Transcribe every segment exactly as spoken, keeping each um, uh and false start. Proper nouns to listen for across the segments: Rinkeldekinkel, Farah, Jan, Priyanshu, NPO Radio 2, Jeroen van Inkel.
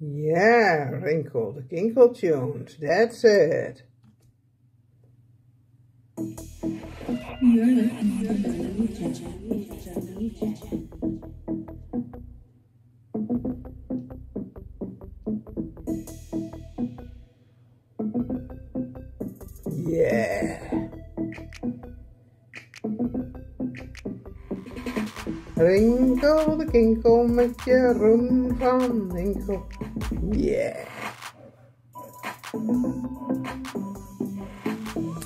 Yeah, Rinkeldekinkel tuned, that's it. Yeah. Rinkeldekinkel met je rum van Rinkel. Yeah.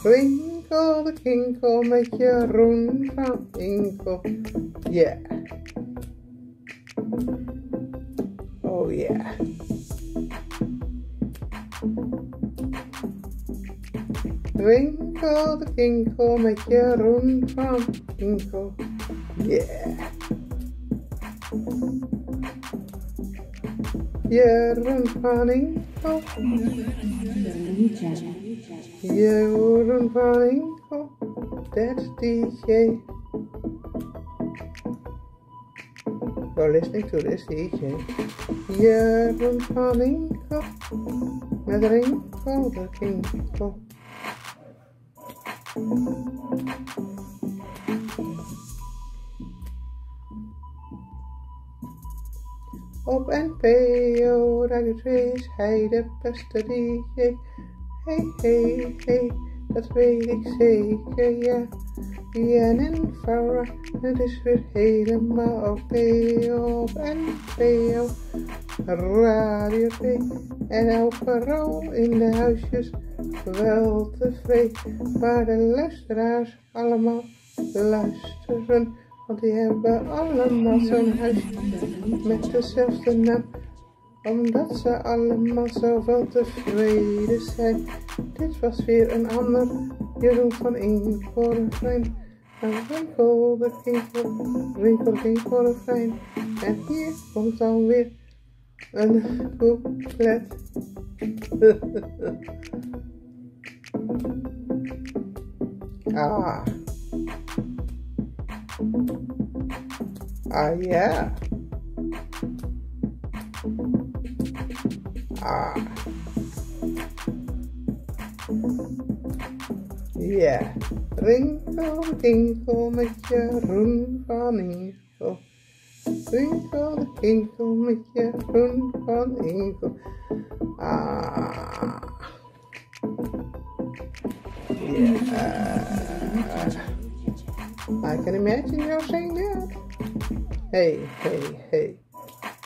Rinkeldekinkel met je rum van Rinkel. Yeah. Oh yeah. Rinkeldekinkel met je rum van Rinkel. Yeah. Je rum van Rinkel. Je rum van Rinkel. That's D J. You're listening to this D J. Je rum van Rinkel. Met Rinkeldekinkel. Op N P O Radio twee is hij de beste D J. Hey, hey, hey, dat weet ik zeker, ja. Jan en Farah, het is weer helemaal oké op N P O Radio twee. En elke rol in de huisjes wel tevreden. Maar de luisteraars allemaal luisteren. Want die hebben allemaal zo'n huisje met dezelfde naam, omdat ze allemaal zo wel tevreden zijn. Dit was weer een ander Jeroen van Inkorenfijn. Een Rinkeldekinkel, Rinkeldekinkelfijn. En hier komt dan weer een couplet. Ah. Ah, yeah. Ah. Yeah. Rinkeldekinkel met je rum van Rinkel. Rinkeldekinkel met je rum van Rinkel. Ah. Yeah. I can imagine you're saying that. Hey, hey, hey,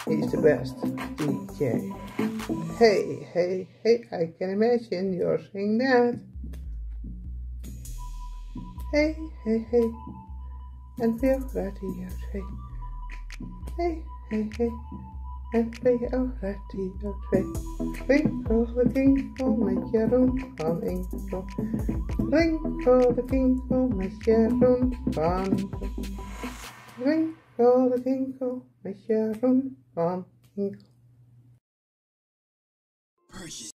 he's the best D J. Hey, hey, hey, I can imagine you're saying that. Hey, hey, hey, N P O Radio twee. Hey, hey, hey, N P O Radio twee. Rinkeldekinkel met Jeroen van Inkel. Rinkeldekinkel met Jeroen van Inkel. Rinkeldekinkel met Jeroen van Inkel.